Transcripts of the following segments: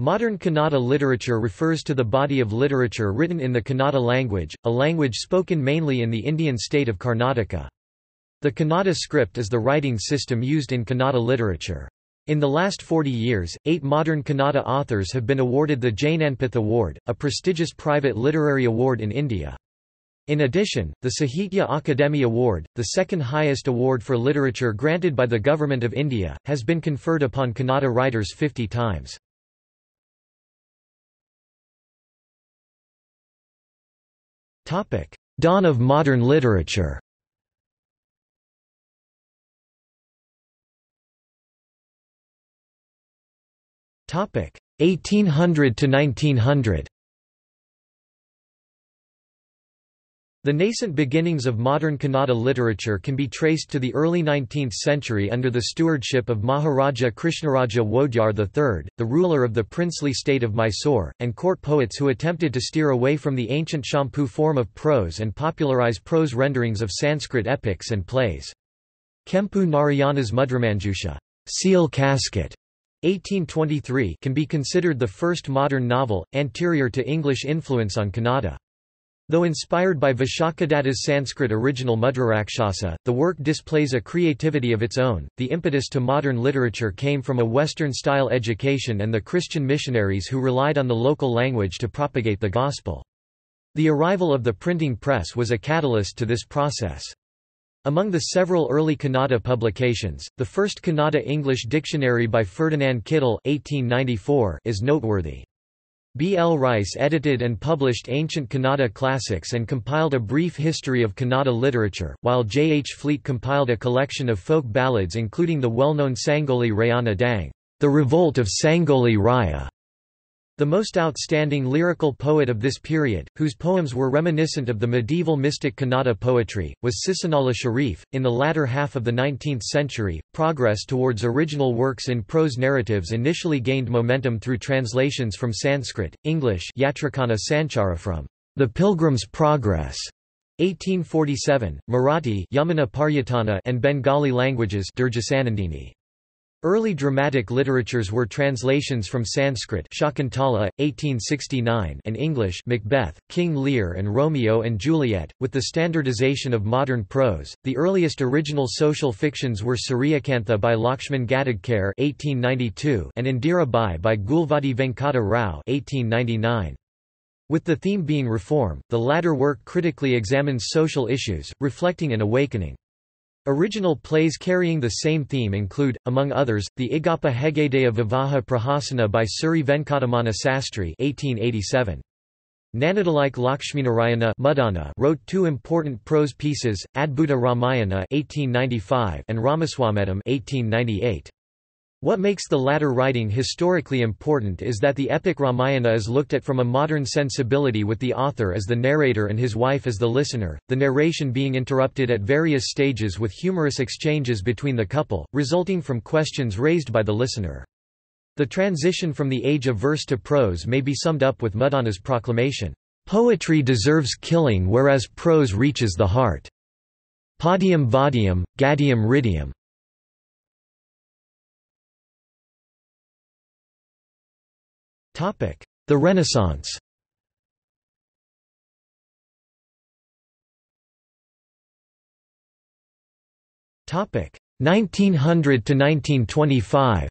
Modern Kannada literature refers to the body of literature written in the Kannada language, a language spoken mainly in the Indian state of Karnataka. The Kannada script is the writing system used in Kannada literature. In the last 40 years, 8 modern Kannada authors have been awarded the Jnanpith Award, a prestigious private literary award in India. In addition, the Sahitya Akademi Award, the second highest award for literature granted by the Government of India, has been conferred upon Kannada writers 50 times. Dawn of modern literature. Topic 1800 to 1900. The nascent beginnings of modern Kannada literature can be traced to the early 19th century under the stewardship of Maharaja Krishnaraja Wodeyar III, the ruler of the princely state of Mysore, and court poets who attempted to steer away from the ancient Champu form of prose and popularize prose renderings of Sanskrit epics and plays. Kempu Narayana's Mudramanjusha, Seal Casket, 1823, can be considered the first modern novel, anterior to English influence on Kannada. Though inspired by Vishakadatta's Sanskrit original Mudrarakshasa, the work displays a creativity of its own. The impetus to modern literature came from a Western-style education and the Christian missionaries who relied on the local language to propagate the gospel. The arrival of the printing press was a catalyst to this process. Among the several early Kannada publications, the first Kannada English dictionary by Ferdinand Kittel (1894) is noteworthy. B. L. Rice edited and published ancient Kannada classics and compiled a brief history of Kannada literature, while J. H. Fleet compiled a collection of folk ballads including the well-known Sangoli Rayana Dang, The Revolt of Sangoli Raya. The most outstanding lyrical poet of this period, whose poems were reminiscent of the medieval mystic Kannada poetry, was Sisanala Sharif. In the latter half of the 19th century, progress towards original works in prose narratives initially gained momentum through translations from Sanskrit, English, Yatrakana Sanchara from The Pilgrim's Progress, 1847, Marathi, Yamuna Paryatana, and Bengali languages, Durjasanandini. Early dramatic literatures were translations from Sanskrit Shakuntala, 1869, and English Macbeth, King Lear and Romeo and Juliet. With the standardization of modern prose, the earliest original social fictions were Suriyakantha by Lakshman Gadagkar 1892 and Indira Bai by Gulvadi Venkata Rao 1899. With the theme being reform, the latter work critically examines social issues, reflecting an awakening. Original plays carrying the same theme include, among others, the Igappa Hegedaya Vivaha Prahasana by Suri Venkatamana Sastri 1887. Nanadalike Lakshminarayana Mudanna wrote 2 important prose pieces, Adbhuta Ramayana 1895 and Ramaswamadam 1898. What makes the latter writing historically important is that the epic Ramayana is looked at from a modern sensibility, with the author as the narrator and his wife as the listener, the narration being interrupted at various stages with humorous exchanges between the couple, resulting from questions raised by the listener. The transition from the age of verse to prose may be summed up with Mudanna's proclamation, "Poetry deserves killing whereas prose reaches the heart. Padium vadium, gadium ridium." The Renaissance. Topic 1900 to 1925.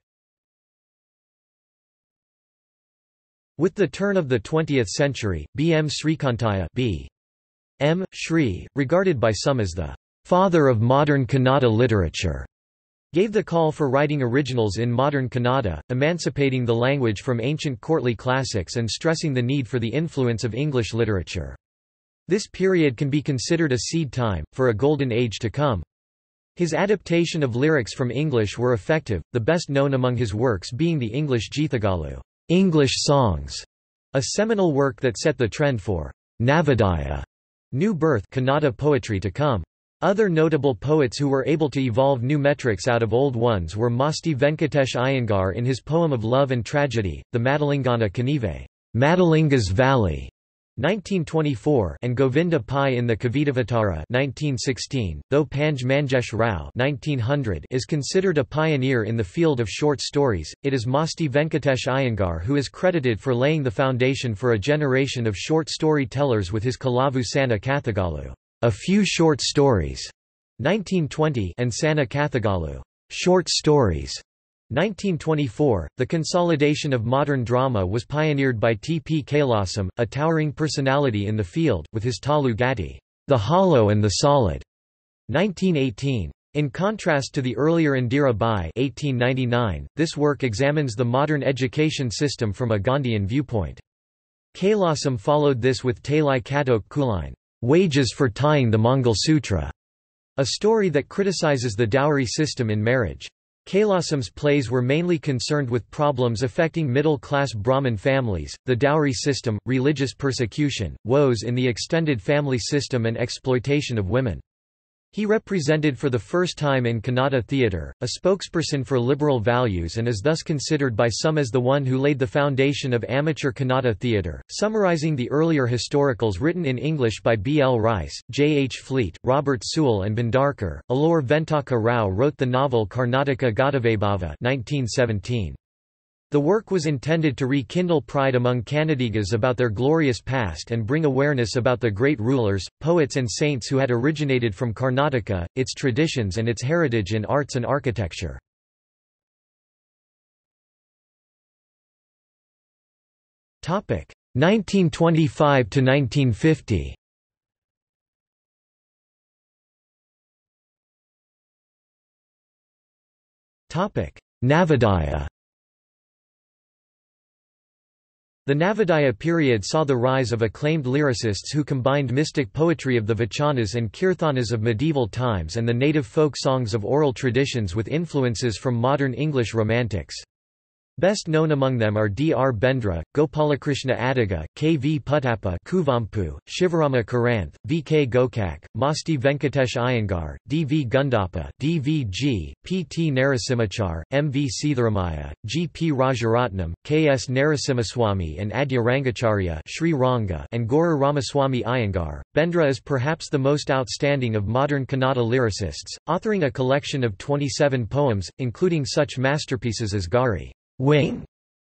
With the turn of the 20th century, B.M. Srikantaiah (B.M. Sri), regarded by some as the father of modern Kannada literature, gave the call for writing originals in modern Kannada, emancipating the language from ancient courtly classics and stressing the need for the influence of English literature. This period can be considered a seed time, for a golden age to come. His adaptation of lyrics from English were effective, the best known among his works being the English Geethagalu, English Songs, a seminal work that set the trend for Navodaya, new birth Kannada poetry to come. Other notable poets who were able to evolve new metrics out of old ones were Masti Venkatesh Iyengar in his poem of love and tragedy, the Madalingana Kanive, Madalinga's Valley, 1924 and Govinda Pai in the Kavidavatara 1916, though Panj Manjesh Rao 1900 is considered a pioneer in the field of short stories, it is Masti Venkatesh Iyengar who is credited for laying the foundation for a generation of short story tellers with his Kalavu Sana Kathagalu, A Few Short Stories 1920 and Sana Kathagalu, Short Stories 1924, the consolidation of modern drama was pioneered by T. P. Kailasam, a towering personality in the field, with his Talu Gati, The Hollow and the Solid, 1918. In contrast to the earlier Indira Bai 1899, this work examines the modern education system from a Gandhian viewpoint. Kailasam followed this with Talai Katok Kulain, Wages for Tying the Mongol Sutra, a story that criticizes the dowry system in marriage. Kailasam's plays were mainly concerned with problems affecting middle-class Brahmin families, the dowry system, religious persecution, woes in the extended family system and exploitation of women. He represented for the first time in Kannada theatre, a spokesperson for liberal values and is thus considered by some as the one who laid the foundation of amateur Kannada theatre, summarising the earlier historicals written in English by B. L. Rice, J. H. Fleet, Robert Sewell and Bindarkar. Alor Ventaka Rao wrote the novel Karnataka Gadavaibhava 1917. The work was intended to rekindle pride among Kannadigas about their glorious past and bring awareness about the great rulers, poets and saints who had originated from Karnataka, its traditions and its heritage in arts and architecture. Topic 1925 to 1950. Topic Navodaya. The Navodaya period saw the rise of acclaimed lyricists who combined mystic poetry of the Vachanas and Kirtanas of medieval times and the native folk songs of oral traditions with influences from modern English romantics. Best known among them are D. R. Bendre, Gopalakrishna Adiga, K. V. Puttappa Kuvempu, Shivarama Karanth, V. K. Gokak, Masti Venkatesh Iyengar, D. V. Gundappa, D. V. G., P. T. Narasimhaswamy, M. V. Seetharamaiah, G. P. Rajaratnam, K. S. Narasimhaswamy and Adya Rangacharya Sri Ranga and Gorur Ramaswamy Iyengar. Bendre is perhaps the most outstanding of modern Kannada lyricists, authoring a collection of 27 poems, including such masterpieces as Gari. Wing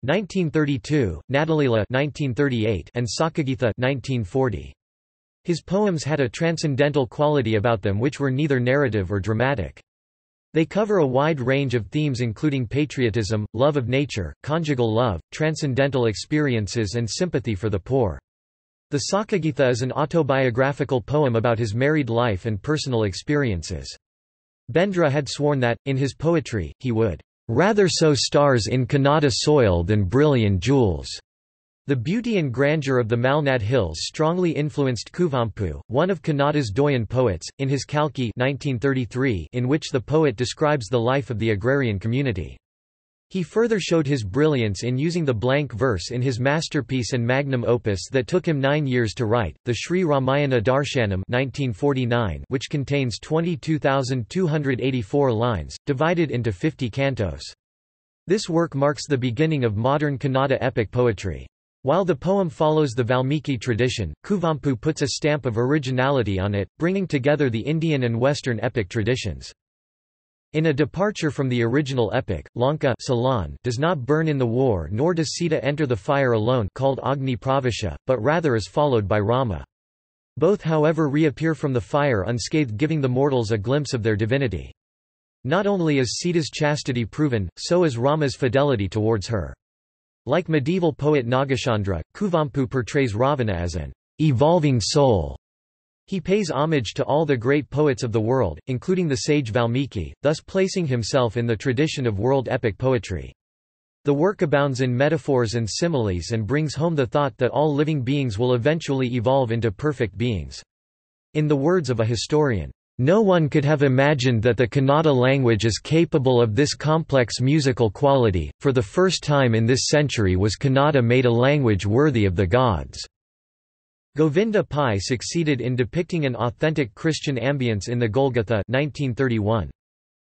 1932, Nadalila 1938 and Sakagitha 1940. His poems had a transcendental quality about them which were neither narrative or dramatic. They cover a wide range of themes including patriotism, love of nature, conjugal love, transcendental experiences and sympathy for the poor. The Sakagitha is an autobiographical poem about his married life and personal experiences. Bendre had sworn that, in his poetry, he would rather sow stars in Kannada soil than brilliant jewels. The beauty and grandeur of the Malnad Hills strongly influenced Kuvempu, one of Kannada's Doyan poets, in his Kalki 1933, in which the poet describes the life of the agrarian community. He further showed his brilliance in using the blank verse in his masterpiece and magnum opus that took him 9 years to write, the Sri Ramayana Darshanam 1949, which contains 22,284 lines, divided into 50 cantos. This work marks the beginning of modern Kannada epic poetry. While the poem follows the Valmiki tradition, Kuvempu puts a stamp of originality on it, bringing together the Indian and Western epic traditions. In a departure from the original epic, Lanka Ceylon does not burn in the war nor does Sita enter the fire alone called Agni Pravesha, but rather is followed by Rama. Both however reappear from the fire unscathed, giving the mortals a glimpse of their divinity. Not only is Sita's chastity proven, so is Rama's fidelity towards her. Like medieval poet Nagachandra, Kuvempu portrays Ravana as an evolving soul. He pays homage to all the great poets of the world, including the sage Valmiki, thus placing himself in the tradition of world epic poetry. The work abounds in metaphors and similes and brings home the thought that all living beings will eventually evolve into perfect beings. In the words of a historian, "No one could have imagined that the Kannada language is capable of this complex musical quality. For the first time in this century was Kannada made a language worthy of the gods." Govinda Pai succeeded in depicting an authentic Christian ambience in the Golgotha 1931.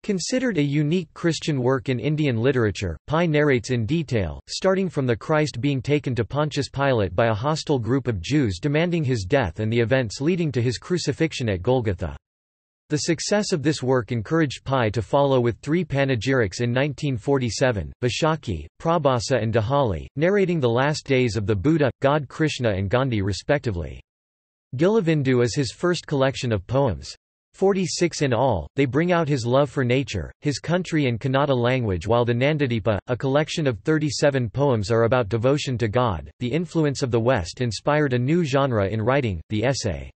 Considered a unique Christian work in Indian literature, Pai narrates in detail, starting from the Christ being taken to Pontius Pilate by a hostile group of Jews demanding his death and the events leading to his crucifixion at Golgotha. The success of this work encouraged Pai to follow with three panegyrics in 1947, Vaishakhi, Prabhasa and Dihali, narrating the last days of the Buddha, God Krishna and Gandhi respectively. Gilavindu is his first collection of poems. 46 in all, they bring out his love for nature, his country and Kannada language, while the Nandadipa, a collection of 37 poems, are about devotion to God. The influence of the West inspired a new genre in writing, the essay.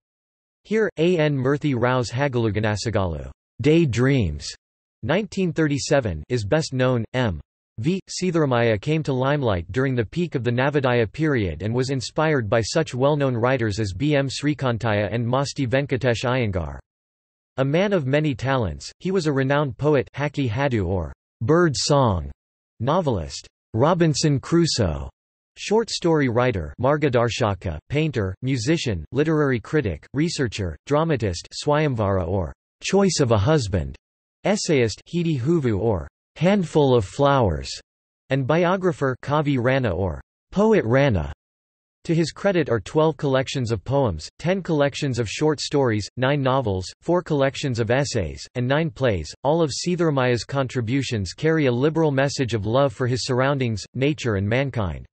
Here, A. N. Murthy Rao's Hagaluganasagalu, Day Dreams, 1937, is best known. M. V. Seetharamaiah came to limelight during the peak of the Navodaya period and was inspired by such well-known writers as B.M. Srikantaiah and Masti Venkatesh Iyengar. A man of many talents, he was a renowned poet, Haki Hadu or bird song, novelist, Robinson Crusoe, short story writer, Margadarshaka, painter, musician, literary critic, researcher, dramatist, Swayamvara or choice of a husband, essayist, Hidi Huvu or handful of flowers, and biographer, Kavi Rana or poet Rana. To his credit are 12 collections of poems, 10 collections of short stories, 9 novels, 4 collections of essays, and 9 plays. All of Seetharamaiah's contributions carry a liberal message of love for his surroundings, nature and mankind.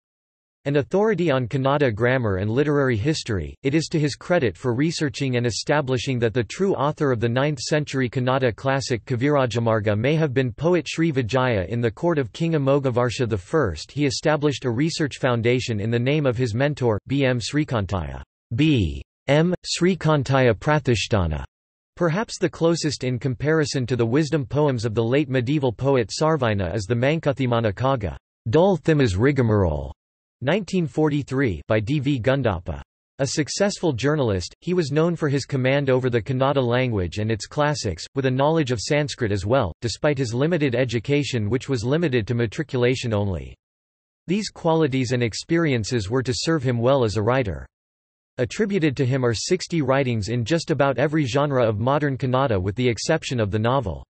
An authority on Kannada grammar and literary history, it is to his credit for researching and establishing that the true author of the 9th century Kannada classic Kavirajamarga may have been poet Sri Vijaya. In the court of King Amoghavarsha I, he established a research foundation in the name of his mentor, B. M. Srikantaiah. B. M. Srikantaiah Prathishtana, perhaps the closest in comparison to the wisdom poems of the late medieval poet Sarvaina, is the Mankuthimana Kaga, Dul Thimmas Rigamarole, 1943, by D. V. Gundappa. A successful journalist, he was known for his command over the Kannada language and its classics, with a knowledge of Sanskrit as well, despite his limited education which was limited to matriculation only. These qualities and experiences were to serve him well as a writer. Attributed to him are 60 writings in just about every genre of modern Kannada with the exception of the novel.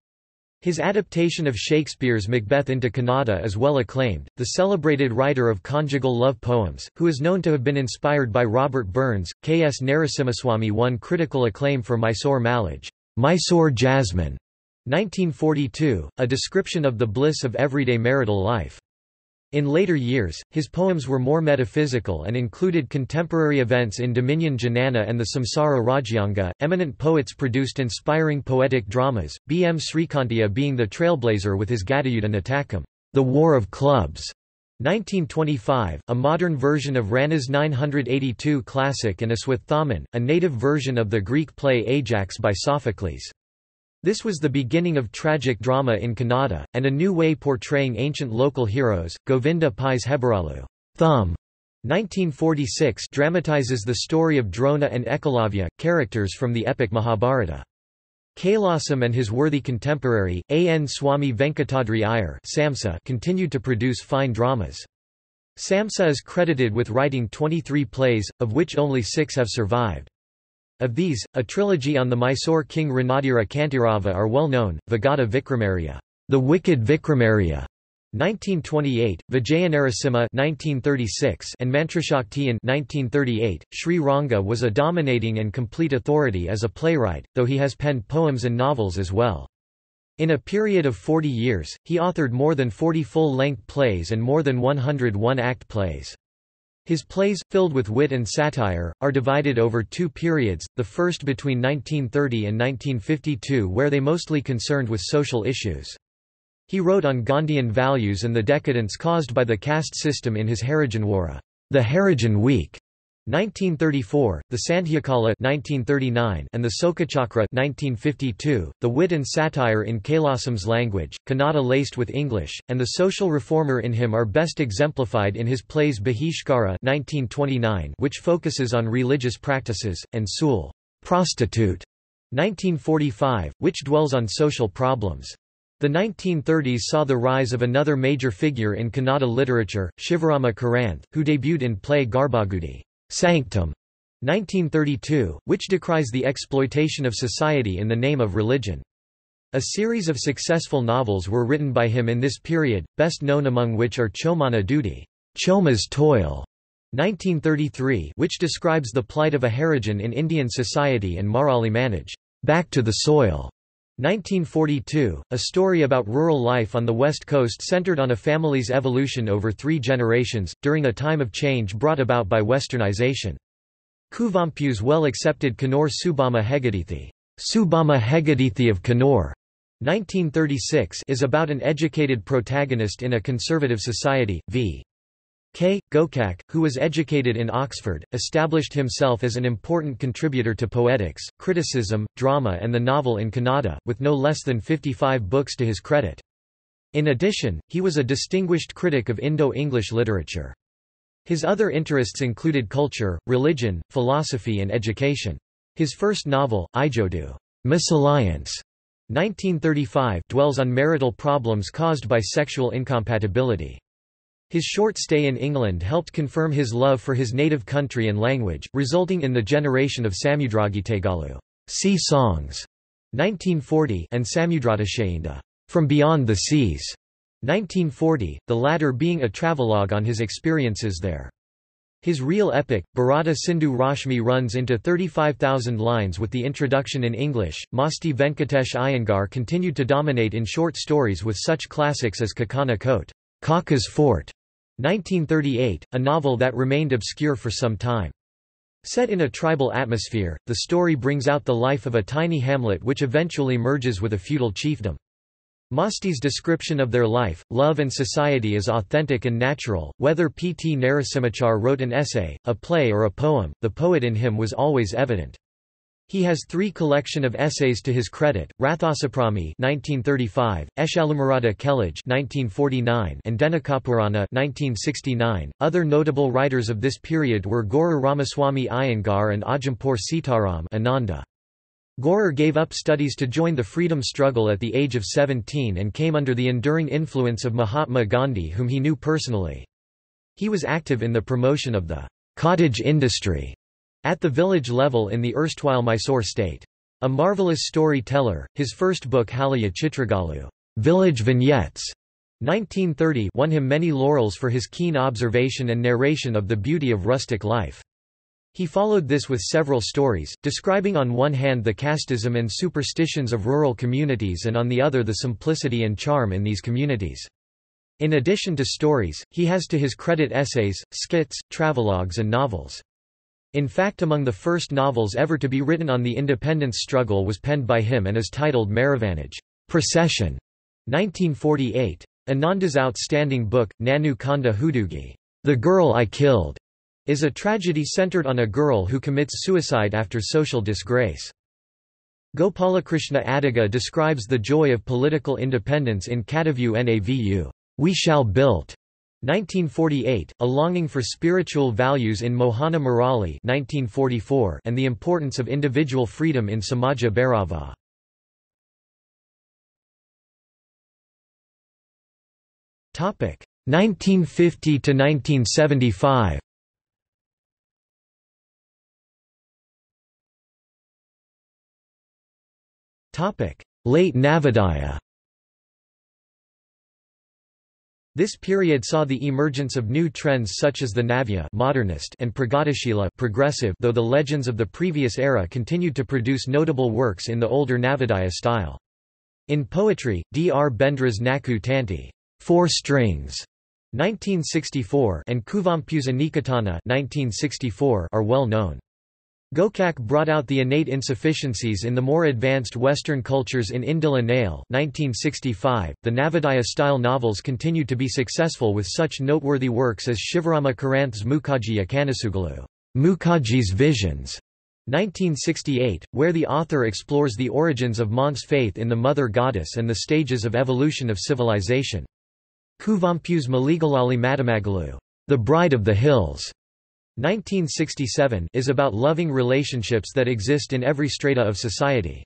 His adaptation of Shakespeare's Macbeth into Kannada is well acclaimed. The celebrated writer of conjugal love poems, who is known to have been inspired by Robert Burns, K. S. Narasimhaswamy won critical acclaim for Mysore Malaj, Mysore Jasmine, 1942, a description of the bliss of everyday marital life. In later years, his poems were more metaphysical and included contemporary events in Dominion Jnana and the Samsara Rajyanga. Eminent poets produced inspiring poetic dramas, B. M. Srikantaiah being the trailblazer with his Gadayuda Natakam, The War of Clubs, 1925, a modern version of Rana's 982 classic, and Aswatthaman, a native version of the Greek play Ajax by Sophocles. This was the beginning of tragic drama in Kannada, and a new way portraying ancient local heroes. Govinda Pai's Hebaralu, Thumb, 1946, dramatizes the story of Drona and Ekalavya, characters from the epic Mahabharata. Kailasam and his worthy contemporary, A. N. Swami Venkatadri Iyer Samsa, continued to produce fine dramas. Samsa is credited with writing 23 plays, of which only 6 have survived. Of these, a trilogy on the Mysore king Ranadira Kantirava are well known, Vagada Vikramarya, The Wicked Vikramarya, 1928, Vijayanarasimha 1936, and Mantrashaktiyan 1938. Sri Ranga was a dominating and complete authority as a playwright, though he has penned poems and novels as well. In a period of 40 years, he authored more than 40 full-length plays and more than 100 one-act plays. His plays, filled with wit and satire, are divided over 2 periods, the first between 1930 and 1952, where they mostly concerned with social issues. He wrote on Gandhian values and the decadence caused by the caste system in his Harijanwara, The Harijan Week, 1934, the Sandhyakala 1939, and the Sokachakra 1952, the wit and satire in Kailasam's language, Kannada laced with English, and the social reformer in him are best exemplified in his plays Bahishkara 1929, which focuses on religious practices, and Sool, Prostitute 1945, which dwells on social problems. The 1930s saw the rise of another major figure in Kannada literature, Shivarama Karanth, who debuted in play Garbhagudi, Sanctum, 1932, which decries the exploitation of society in the name of religion. A series of successful novels were written by him in this period, best known among which are Chomana Duty, Choma's Toil, 1933, which describes the plight of a Harijan in Indian society, and Marali Manoj, Back to the Soil, 1942, a story about rural life on the West Coast centered on a family's evolution over three generations, during a time of change brought about by westernization. Kuvempu's well-accepted Kannur Subama Hegadithi, Subama Hegadithi of Kannur, 1936, is about an educated protagonist in a conservative society. V. K. Gokak, who was educated in Oxford, established himself as an important contributor to poetics, criticism, drama and the novel in Kannada, with no less than 55 books to his credit. In addition, he was a distinguished critic of Indo-English literature. His other interests included culture, religion, philosophy and education. His first novel, Ijodu, Misalliance, 1935, dwells on marital problems caused by sexual incompatibility. His short stay in England helped confirm his love for his native country and language, resulting in the generation of Samudragitegalu, Sea Songs, 1940, and Samudradashayinda, From Beyond the Seas, 1940, the latter being a travelogue on his experiences there. His real epic, Bharata Sindhu Rashmi, runs into 35,000 lines with the introduction in English. Masti Venkatesh Iyengar continued to dominate in short stories with such classics as Kakana Kote, Kaka's Fort, 1938, a novel that remained obscure for some time. Set in a tribal atmosphere, the story brings out the life of a tiny hamlet which eventually merges with a feudal chiefdom. Masti's description of their life, love and society is authentic and natural. Whether P. T. Narasimhaswamy wrote an essay, a play or a poem, the poet in him was always evident. He has three collection of essays to his credit, Rathasaprami 1935, Eshalumarada Kelaj 1949 and Denakapurana 1969. Other notable writers of this period were Gorur Ramaswamy Iyengar and Ajampur Sitaram Ananda. Gorur gave up studies to join the freedom struggle at the age of 17 and came under the enduring influence of Mahatma Gandhi, whom he knew personally. He was active in the promotion of the cottage industry at the village level in the erstwhile Mysore state. A marvelous storyteller, his first book Halaya Chitragalu, Village Vignettes, 1930, won him many laurels for his keen observation and narration of the beauty of rustic life. He followed this with several stories, describing on one hand the casteism and superstitions of rural communities and on the other the simplicity and charm in these communities. In addition to stories, he has to his credit essays, skits, travelogues and novels. In fact, among the first novels ever to be written on the independence struggle was penned by him and is titled Maravanage, Procession, 1948. Ananda's outstanding book, Nanu Kanda Hudugi, The Girl I Killed, is a tragedy centered on a girl who commits suicide after social disgrace. Gopalakrishna Adiga describes the joy of political independence in Kadavu Navu, We Shall Built, 1948, a longing for spiritual values in Mohana Murali 1944, and the importance of individual freedom in Samaja Bhairava. Topic 1950 to 1975. Late Navodaya. This period saw the emergence of new trends such as the Navya modernist and Pragatashila progressive, though the legends of the previous era continued to produce notable works in the older Navodaya style. In poetry, D. R. Bendre's Naku Tanti, Four Strings, 1964, and Kuvempu's Anikatana, 1964, are well known. Gokak brought out the innate insufficiencies in the more advanced Western cultures in Indila Nail, 1965. The Navodaya-style novels continue to be successful with such noteworthy works as Shivarama Karanth's Mukhaji Akanasugalu, Mukhaji's Visions, 1968, where the author explores the origins of Man's faith in the mother goddess and the stages of evolution of civilization. Kuvempu's Maligalali Madamagalu, The Bride of the Hills, 1967, is about loving relationships that exist in every strata of society.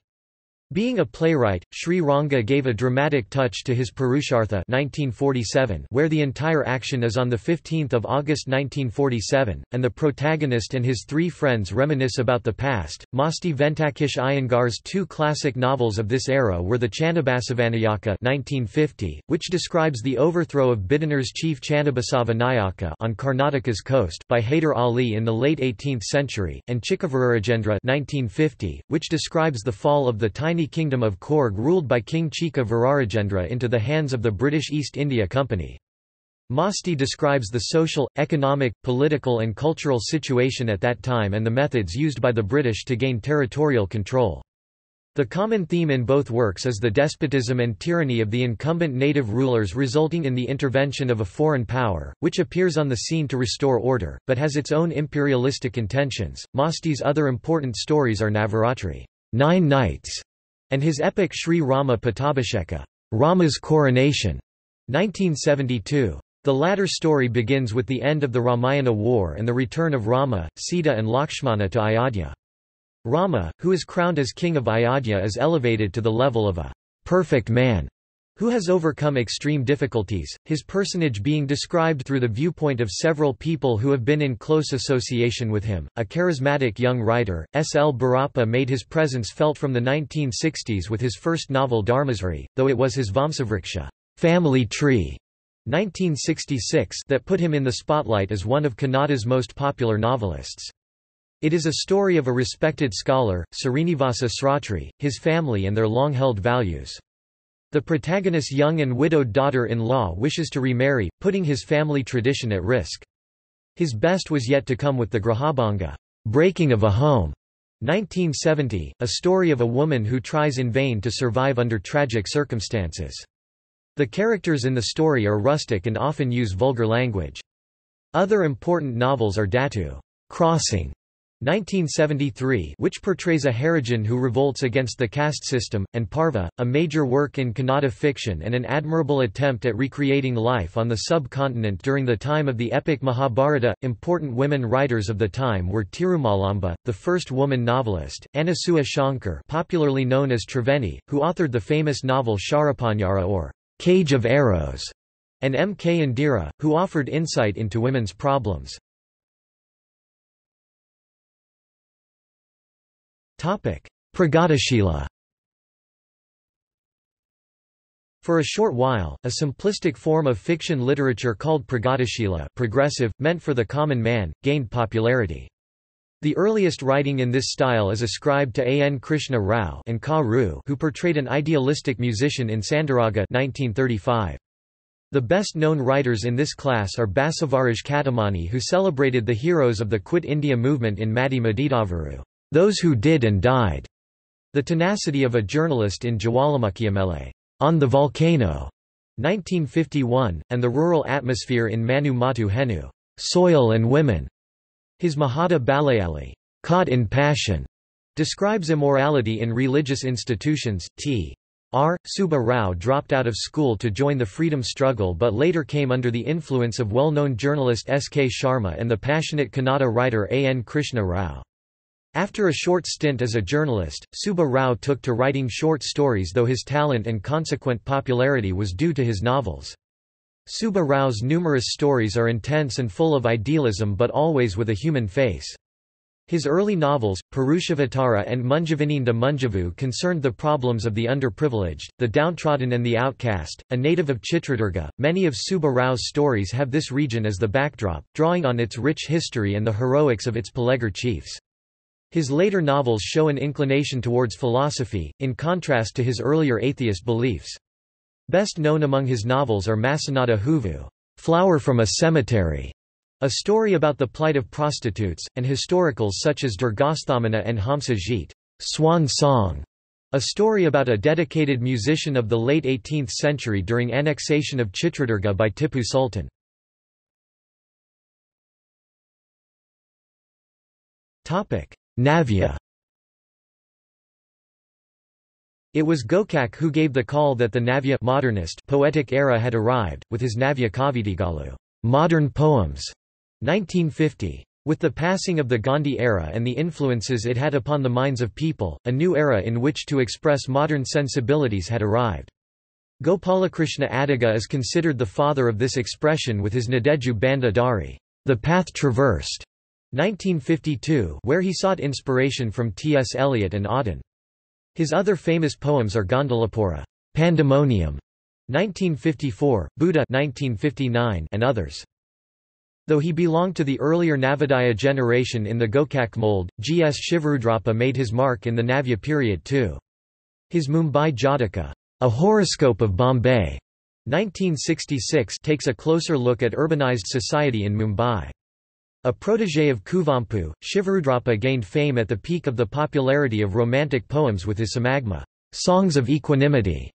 Being a playwright, Sri Ranga gave a dramatic touch to his Purushartha 1947, where the entire action is on 15 August 1947, and the protagonist and his three friends reminisce about the past. Masti Venkatesh Iyengar's two classic novels of this era were the Channabasavanayaka 1950, which describes the overthrow of Bidanur's chief Channabasavanayaka on Karnataka's coast by Hyder Ali in the late 18th century, and Chikavararajendra 1950, which describes the fall of the tiny kingdom of Korg ruled by King Chika Virarajendra into the hands of the British East India Company. Masti describes the social, economic, political and cultural situation at that time and the methods used by the British to gain territorial control. The common theme in both works is the despotism and tyranny of the incumbent native rulers resulting in the intervention of a foreign power, which appears on the scene to restore order, but has its own imperialistic intentions. Masti's other important stories are Navaratri, 9 Nights, and his epic Sri Rama Pattabhisheka, Rama's Coronation, 1972. The latter story begins with the end of the Ramayana War and the return of Rama, Sita and Lakshmana to Ayodhya. Rama, who is crowned as king of Ayodhya, is elevated to the level of a perfect man who has overcome extreme difficulties, his personage being described through the viewpoint of several people who have been in close association with him. A charismatic young writer, S. L. Barappa made his presence felt from the 1960s with his first novel Dharmasri, though it was his Vamsavriksha, Family Tree, 1966 that put him in the spotlight as one of Kannada's most popular novelists. It is a story of a respected scholar, Srinivasa Sratri, his family and their long-held values. The protagonist's young and widowed daughter-in-law wishes to remarry, putting his family tradition at risk. His best was yet to come with the Grahabanga, Breaking of a Home, 1970, a story of a woman who tries in vain to survive under tragic circumstances. The characters in the story are rustic and often use vulgar language. Other important novels are Datu, Crossing, 1973, which portrays a Harijan who revolts against the caste system, and Parva, a major work in Kannada fiction and an admirable attempt at recreating life on the subcontinent during the time of the epic Mahabharata. Important women writers of the time were Tirumalamba, the first woman novelist, Anasuya Shankar, popularly known as Triveni, who authored the famous novel Sharapanyara or Cage of Arrows, and M. K. Indira, who offered insight into women's problems. Pragadashila. For a short while, a simplistic form of fiction literature called Pragadashila, progressive, meant for the common man, gained popularity. The earliest writing in this style is ascribed to A. N. Krishna Rao and K. Rao, who portrayed an idealistic musician in Sandaraga 1935. The best-known writers in this class are Basavaraj Katamani, who celebrated the heroes of the Quit India movement in Matti Madidavaru, those who did and died. The tenacity of a journalist in Jawalamukhiyamele, On the Volcano, 1951, and the rural atmosphere in Manu Matu Henu, Soil and Women. His Mahata Balayali, Caught in Passion, describes immorality in religious institutions. T. R. Subba Rao dropped out of school to join the freedom struggle but later came under the influence of well-known journalist S. K. Sharma and the passionate Kannada writer A. N. Krishna Rao. After a short stint as a journalist, Subba Rao took to writing short stories, though his talent and consequent popularity was due to his novels. Subba Rao's numerous stories are intense and full of idealism but always with a human face. His early novels, Purushavatara and Manjavininda Manjavu, concerned the problems of the underprivileged, the downtrodden and the outcast. A native of Chitradurga, many of Subba Rao's stories have this region as the backdrop, drawing on its rich history and the heroics of its Pelegar chiefs. His later novels show an inclination towards philosophy, in contrast to his earlier atheist beliefs. Best known among his novels are Masanada Hoovu, Flower from a Cemetery, a story about the plight of prostitutes, and historicals such as Durgasthamana and Hamsa Jeet, Swan Song, a story about a dedicated musician of the late 18th century during annexation of Chitradurga by Tipu Sultan. Navya. It was Gokak who gave the call that the Navya modernist poetic era had arrived, with his Navya Kavitigalu, Modern Poems, 1950. With the passing of the Gandhi era and the influences it had upon the minds of people, a new era in which to express modern sensibilities had arrived. Gopalakrishna Adiga is considered the father of this expression with his Nadeju Banda Dari, The Path Traversed, 1952, where he sought inspiration from T. S. Eliot and Auden. His other famous poems are Gondolapura, Pandemonium, 1954, Buddha, 1959, and others. Though he belonged to the earlier Navodaya generation in the Gokak mold, G. S. Shivarudrappa made his mark in the Navya period too. His Mumbai Jataka, A Horoscope of Bombay, 1966, takes a closer look at urbanized society in Mumbai. A protégé of Kuvempu, Shivarudrappa gained fame at the peak of the popularity of romantic poems with his Samagma, Songs of Equanimity,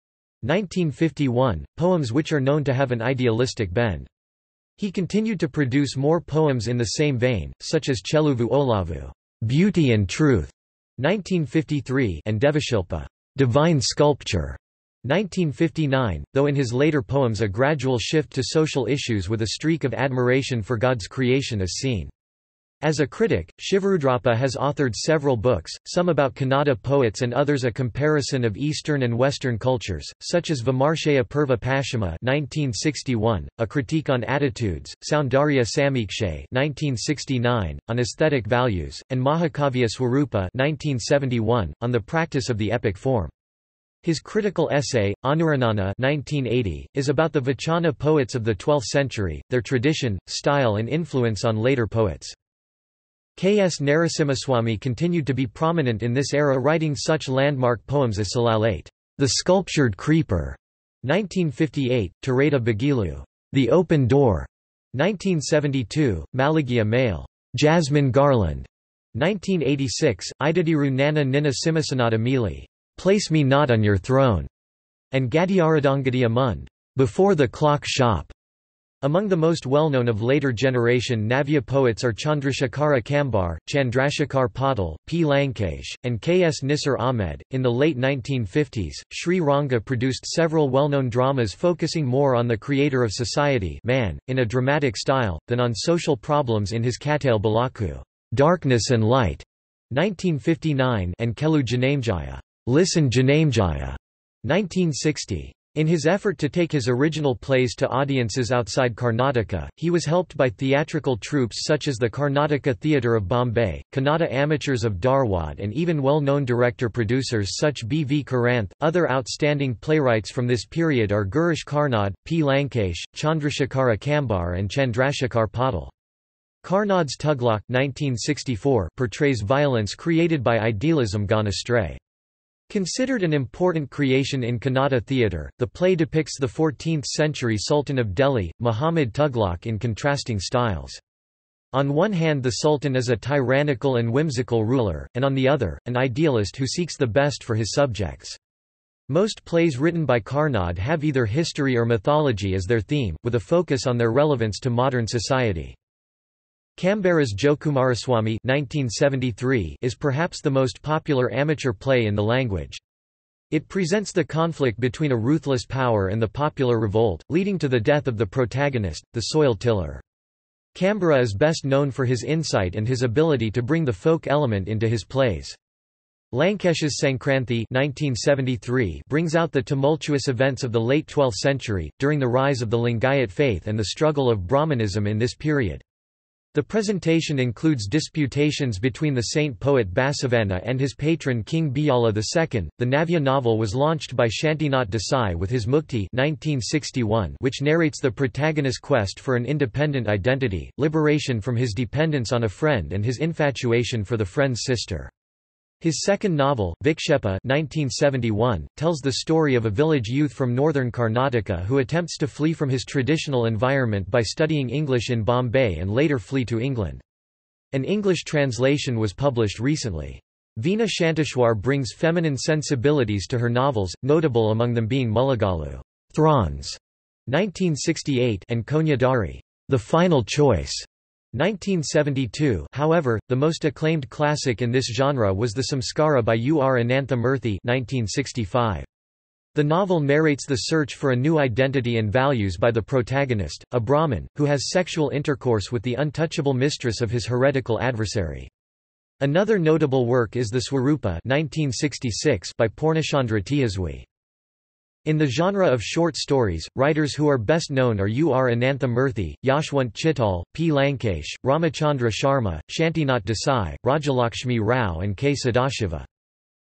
1951, poems which are known to have an idealistic bend. He continued to produce more poems in the same vein, such as Cheluvu Olavu, Beauty and Truth, 1953, and Devashilpa, Divine Sculpture, 1959, though in his later poems a gradual shift to social issues with a streak of admiration for God's creation is seen. As a critic, Shivarudrappa has authored several books, some about Kannada poets and others a comparison of Eastern and Western cultures, such as Vimarshaya Purva Pashima (1961), a critique on attitudes, Soundarya Samikshe (1969), on aesthetic values, and Mahakavya Swarupa (1971), on the practice of the epic form. His critical essay, Anuranana 1980, is about the Vachana poets of the 12th century, their tradition, style and influence on later poets. K. S. Narasimhaswamy continued to be prominent in this era, writing such landmark poems as Salalate, The Sculptured Creeper, 1958, Terada Bagilu, The Open Door, 1972, Malagya Mail, Jasmine Garland, 1986, Idadiru Nana Nina Simhasanada Mili, Place Me Not on Your Throne, and Gadiyaradangadiya Mund, Before the Clock Shop. Among the most well-known of later-generation Navya poets are Chandrashekhara Kambar, Chandrasekhar Patil, P. Lankesh, and K. S. Nisar Ahmed. In the late 1950s, Sri Ranga produced several well-known dramas focusing more on the creator of society, man, in a dramatic style, than on social problems in his Kattail Balakku, Darkness and Light, 1959, and Kelu Janamejaya, Listen Janamejaya, 1960. In his effort to take his original plays to audiences outside Karnataka, he was helped by theatrical troupes such as the Karnataka Theatre of Bombay, Kannada amateurs of Dharwad, and even well-known director-producers such B. V. Karanth. Other outstanding playwrights from this period are Gurish Karnad, P. Lankesh, Chandrashekhara Kambar and Chandrasekhar Patil. Karnad's Tuglok 1964 portrays violence created by idealism gone astray. Considered an important creation in Kannada theatre, the play depicts the 14th-century Sultan of Delhi, Muhammad Tughlaq, in contrasting styles. On one hand the Sultan is a tyrannical and whimsical ruler, and on the other, an idealist who seeks the best for his subjects. Most plays written by Karnad have either history or mythology as their theme, with a focus on their relevance to modern society. Kambara's Jokumaraswamy 1973 is perhaps the most popular amateur play in the language. It presents the conflict between a ruthless power and the popular revolt, leading to the death of the protagonist, the soil tiller. Kambara is best known for his insight and his ability to bring the folk element into his plays. Lankesh's Sankranthi 1973 brings out the tumultuous events of the late 12th century, during the rise of the Lingayat faith and the struggle of Brahmanism in this period. The presentation includes disputations between the saint poet Basavanna and his patron King Biyala II. The Navya novel was launched by Shantinath Desai with his Mukti 1961, which narrates the protagonist's quest for an independent identity, liberation from his dependence on a friend and his infatuation for the friend's sister. His second novel, Vikshepa 1971, tells the story of a village youth from northern Karnataka who attempts to flee from his traditional environment by studying English in Bombay and later flee to England. An English translation was published recently. Veena Shantishwar brings feminine sensibilities to her novels, notable among them being Mulagalu, Thrones, 1968, and Konyadari, The Final Choice, 1972. However, the most acclaimed classic in this genre was the Samskara by U. R. Ananthamurthy 1965. The novel narrates the search for a new identity and values by the protagonist, a Brahmin, who has sexual intercourse with the untouchable mistress of his heretical adversary. Another notable work is The Swarupa by Purnachandra Tiyaswi. In the genre of short stories, writers who are best known are U. R. Anantha Murthy, Yashwant Chittal, P. Lankesh, Ramachandra Sharma, Shantinath Desai, Rajalakshmi Rao and K. Sadashiva.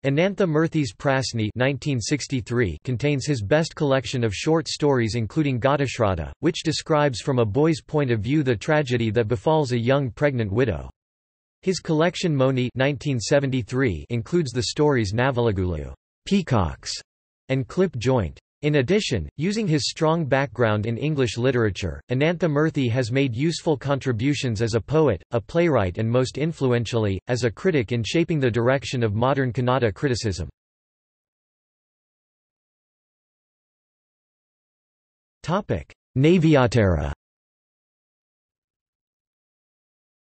Anantha Murthy's Prasni 1963 contains his best collection of short stories including Ghatashraddha, which describes from a boy's point of view the tragedy that befalls a young pregnant widow. His collection Moni 1973 includes the stories Navalagulu, Peacocks, and Clip Joint. In addition, using his strong background in English literature, Anantha Murthy has made useful contributions as a poet, a playwright and most influentially, as a critic in shaping the direction of modern Kannada criticism. Naviyatara.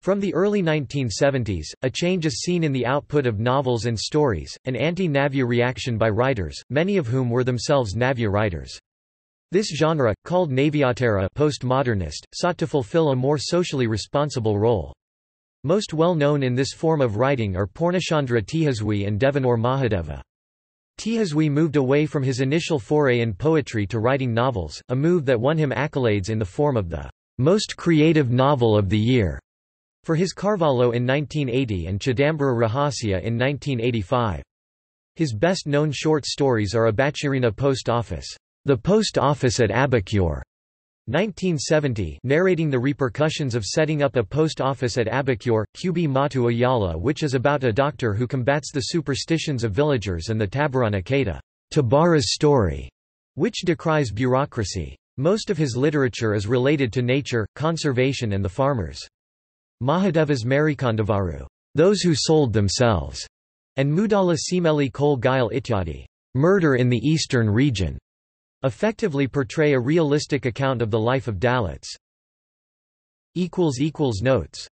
From the early 1970s, a change is seen in the output of novels and stories, an anti-Navya reaction by writers, many of whom were themselves Navya writers. This genre, called Navyatara postmodernist, sought to fulfill a more socially responsible role. Most well known in this form of writing are Purnachandra Tihaswi and Devanur Mahadeva. Tihaswi moved away from his initial foray in poetry to writing novels, a move that won him accolades in the form of the most creative novel of the year for his Carvalho in 1980 and Chidambara Rahasya in 1985. His best-known short stories are Abachirina Post Office, The Post Office at Abacure, 1970, narrating the repercussions of setting up a post office at Abacure, Qb Matu Ayala, which is about a doctor who combats the superstitions of villagers, and the Tabarana Kata, Tabara's Story, which decries bureaucracy. Most of his literature is related to nature, conservation and the farmers. Mahadeva's Marikandavaru, Those Who Sold Themselves, and Mudala Simeli Kol Gail Ityadi, Murder in the Eastern Region, effectively portray a realistic account of the life of Dalits. Notes